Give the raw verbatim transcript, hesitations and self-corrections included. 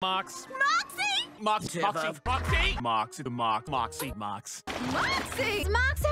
Mox. Moxxie! Mox. Moxxie. Moxxie. Moxxie. Mox. Moxxie. Moxxie. Moxxie. Moxxie.